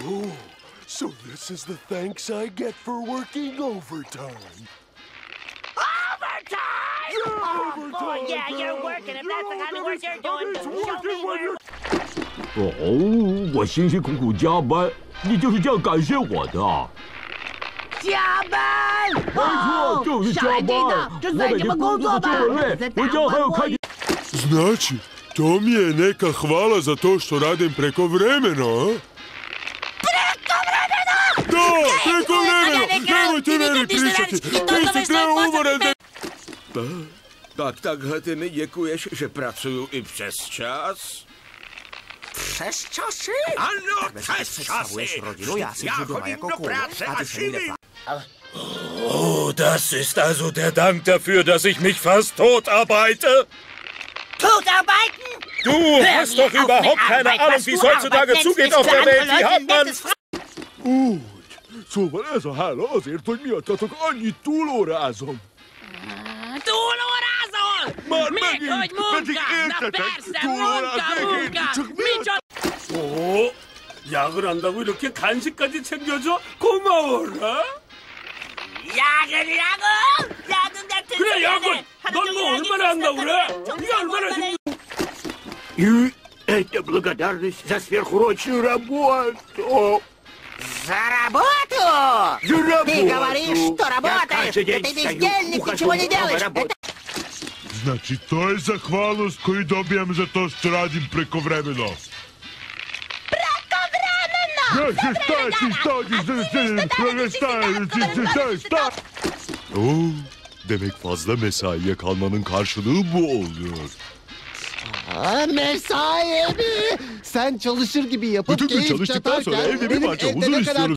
Oh, so this is the thanks I get for working overtime. Overtime! You're overtime, boy, yeah, girl. You're working. If that's the kind of work you're doing, show me where... 哦，我辛辛苦苦加班，你就是这样感谢我的啊？加班，没错，就是加班。我每天工作这么累，回家还要看你。Znači, to mi je neka hvala za to što radim preko vremena, a? Preko vremena! Da, preko vremena! Nemojte mene pričati! Vi ste treba umore da... Tak, takhle ty mi děkuješ, že pracuju i přes čas? Přes časy? Ano, přes časy! Rodinu, já chodím do práce a živím! Oh, das ist also der Dank dafür, dass ich mich fast tot arbeite! Totarbeiten? Du hast doch überhaupt keine Ahnung, wie es heutzutage zugeht auf der Welt. Wie hat man... Úgy, szóval ez a hála azért, hogy miattatok annyi túlórázom. Túlórázol? Már megint, hogy pedig értetek. Túlóráznék én, csak miatt... Ó, jágor andago iroké kánsikkázi csengyozó, komaóra? Jágor, jágor! Jágor, jágor! Kure, jágor! 넌 뭐 얼마나 한다고 그래? 네가 얼마나 힘들어? И это благодарность за сверхурочную работу. За работу? За работу. Ты говоришь, что работаешь, ты бездельник, ничего не делаешь. Значит, то je zahvalnost koju dobijem za to što radim prekovremeno. Prekovremeno? Ja se stavim, Demek fazla mesaiye kalmanın karşılığı bu oluyor. Aa, mesai mi? Sen çalışır gibi yapıp keyif çatarken... Bütün gün çalıştıktan sonra evde bir parça huzur istiyoruz.